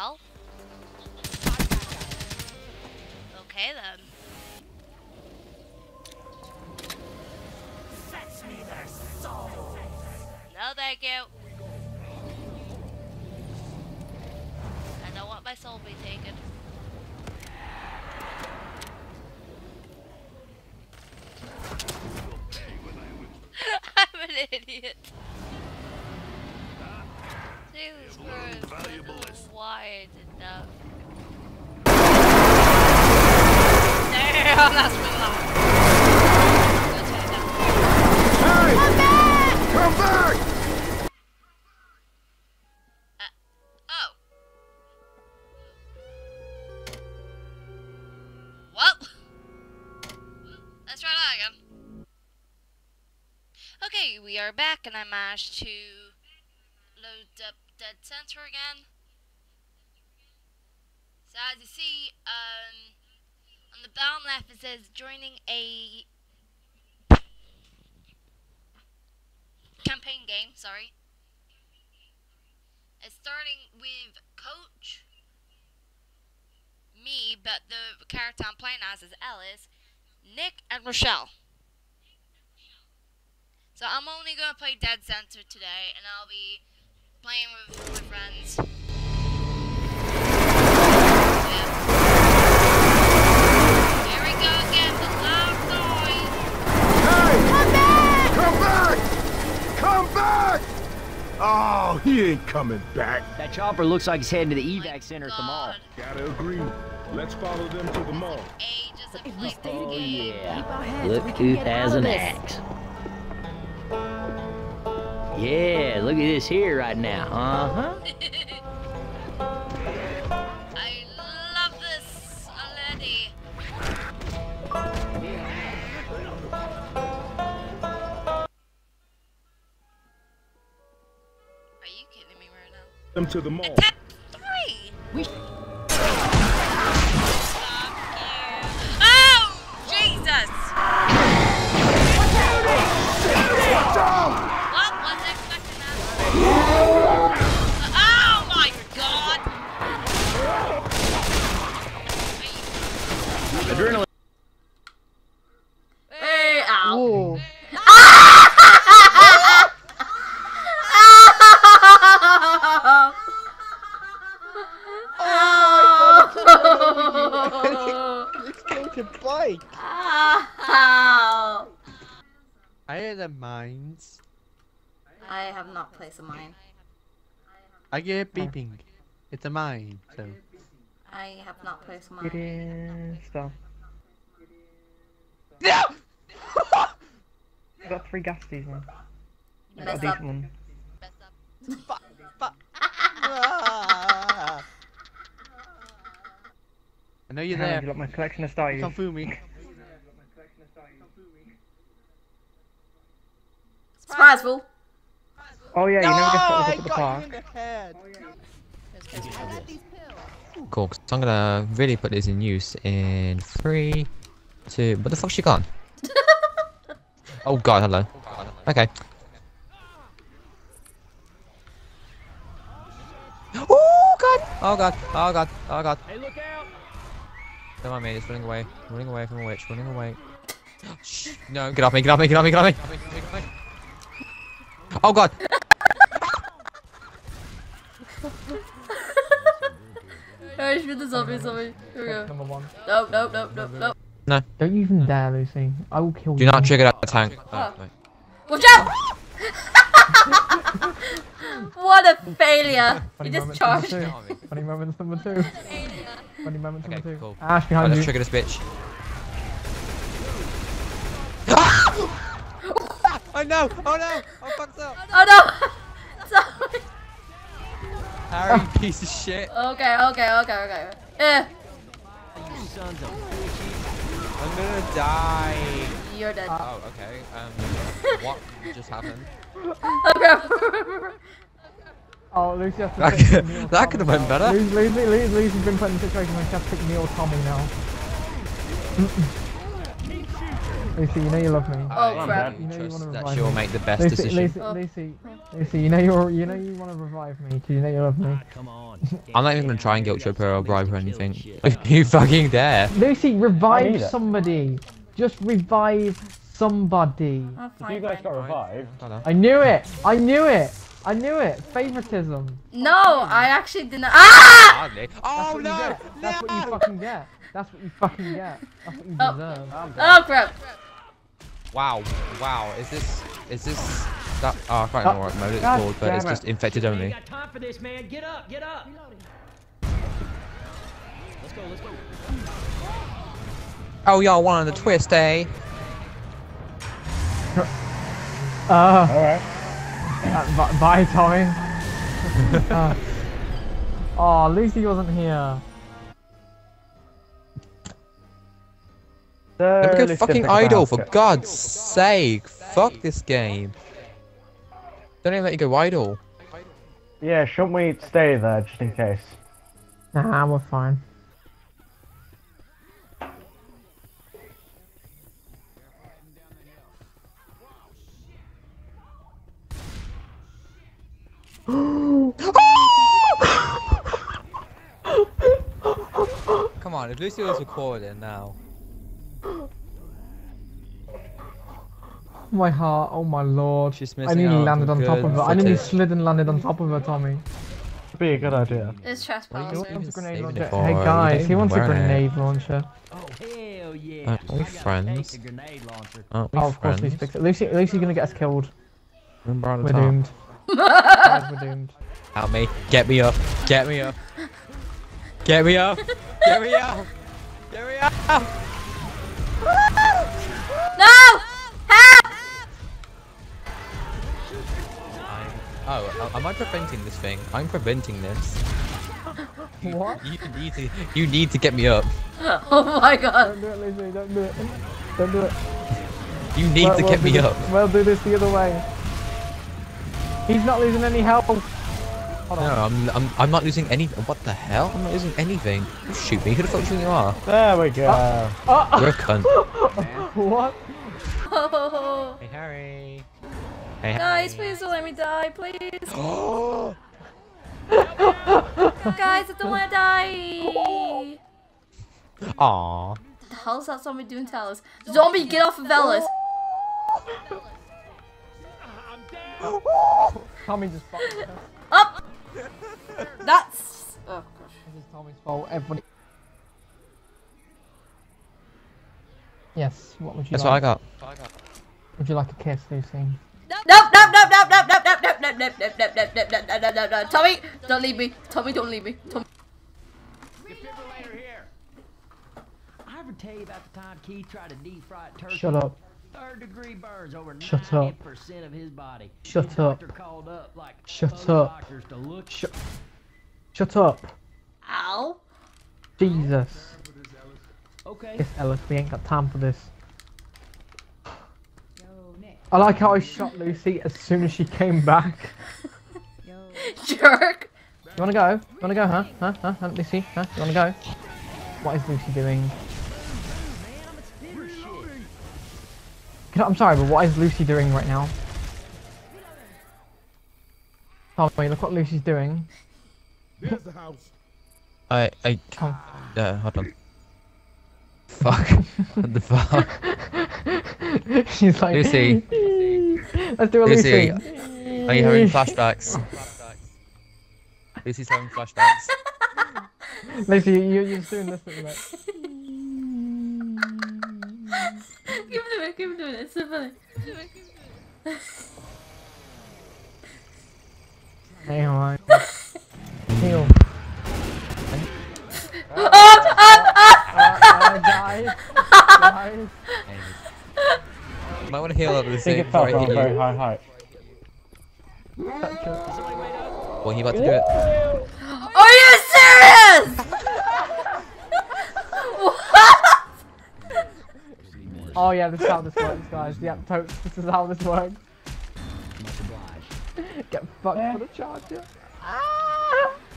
hell? Okay then. Fetch me their soul. No, thank you. I don't want my soul to be taken. I'm an idiot. Jesus Christ, I don't know why I did that. Damn, that's been loud. Hey! Come back! Come back! Oh. Well. Let's try that again. Okay, we are back and I managed to load up Dead Center again. So as you see, on the bottom left it says joining a campaign game, sorry. It's starting with Coach, me, but the character I'm playing as is Ellis, Nick, and Rochelle. So I'm only going to play Dead Center today, and I'll be playing with my friends. Yeah. There we go again, the loud noise! Hey! Come back! Come back! Come back! Oh, he ain't coming back. That chopper looks like he's heading to the evac center at the mall. Gotta agree. Let's follow them to the mall. Oh yeah. Look who has an axe. Yeah, look at this here right now. I love this already. Are you kidding me right now? Them to the mall. Attack 3. We oh, Jesus! What's happening? Oh my God! Adrenaline. Hey, ow! I hear the mines. I have not placed a mine. I get beeping. It's a mine, so. I have not placed a mine. It is, though. No! I got 3 gas seasons. I got a decent one. Fuck, fuck. I know you're there. I've got my collection of stars. Don't fool me. Surprise, fool. Oh yeah, you never guessed what was at the park. In the head. I got these pills. Cool, so I'm gonna really put this in use in 3, 2... What the fuck's she gone? Oh god, hello. Okay. Oh god! Oh god! Oh god! Oh god! Hey, look out! Don't mind me, just running away. Running away from a witch, running away. Shh! No, get off me, get off me, get off me, get off me! Get off me, get off me. Oh god! Alright, shoot the zombie, zombie. Here we go. Number 1. Nope, nope, nope, nope, nope. No. Don't even dare, Lucy. I will kill you. Do not trigger that tank. Oh, no. Watch out! What a failure! You just charged. Funny moments number 2. Funny moments number 2. Okay, cool. Ash behind you. Let's trigger this bitch. Oh no! Oh no! Oh fuck's up! Oh no! Sorry! Harry, piece of shit! Okay, okay, okay, okay. Eh! You sons of bitches! I'm gonna die! You're dead. Oh, okay. What just happened? Oh, Lucy has to pick me or Tommy. That could have been better. Lucy's been put in a situation where she has to pick me or Tommy now. Lucy, you know you love me. Oh crap! You know you want to revive me. That she'll make the best decision. Lucy, you want to revive me, because you know you love me. Come on. I'm not even gonna try and guilt trip her or bribe her or anything. If you fucking dare. Lucy, revive somebody. Just revive somebody. If you guys got revived. I knew it. I knew it. I knew it! Favoritism! No, I actually did not. Ah! Oh no! That's what you fucking get. That's what you fucking get. That's what you deserve. Oh crap! Wow, wow. Is this that? Oh, I can't remember what mode it's called, but it's just infected only. You got time for this, man. Get up, get up. Let's go, let's go. Oh, y'all wanted the twist, eh? All right. Bye, Tommy. Oh, Lucy wasn't here. Let me go fucking idle, for God's sake. Fuck this game. Don't even let you go idle. Yeah, shouldn't we stay there just in case? Nah, we're fine. Come on, if Lucy was recording now. My heart, oh my lord. She's missing. I nearly landed on top of her. I nearly slid and landed on top of her, Tommy. That'd be a good idea. It's trespassing. He wants a grenade launcher. Hey guys, he wants a grenade launcher. Oh hell yeah. Aren't we friends? Aren't we friends? Oh, of course we fix it. Lucy's gonna get us killed. We're doomed. Guys, we're doomed. Help me. Get me up. Get me up. Get me up! Get me up! Get me up! No! Help! Oh, am I preventing this thing? I'm preventing this. What? You need to get me up. Oh my god! Don't do it, Lizzie. Don't do it. Don't do it. You need to get me up. Well, do this the other way. He's not losing any health. No, I'm not losing any. What the hell? I'm not losing anything. You shoot me. Who the fuck do you are? There we go. You're a cunt. What? Oh. Hey Harry. Hey guys, Harry. Please don't let me die, please. Guys, I don't want to die. Aww. What the hell's that zombie doing to Alice? Zombie, get off of Ellis. I'm dead. Tommy just fucked us. Up. That's oh gosh. This is Tommy's fault. Everybody. Yes. What would you? That's like? What I got. Would you like a kiss, Lucy? No. Tommy, don't leave me. Tommy, don't leave me. Tommy. Defibrillator here. I ever tell you about the time Keith tried to deep-fry turkey? Shut up. Third-degree burns over 90% of his body. Shut up. Shut up. Shut up. Ow. Jesus. Okay. Yes, Ellis, we ain't got time for this. Yo, Nick. I like how I shot Lucy as soon as she came back. Jerk. You wanna go? You wanna go, huh? Huh, Lucy? Huh? You wanna go? What is Lucy doing? I'm sorry, but what is Lucy doing right now? Tommy, look what Lucy's doing. There's the house. I can't. Hold on. Fuck. What the fuck? She's like. Lucy. Let's do a Lucy. Are you having flashbacks? Lucy's having flashbacks. Lucy, you're doing this at the moment. Keep doing it, it's so funny. Hang on. Heal. Might want to heal up with the same before I hit you. Well, you about to do it. Are you serious? Oh yeah, this is how this works, guys. Yeah, this is how this works. Get fucked for the charger.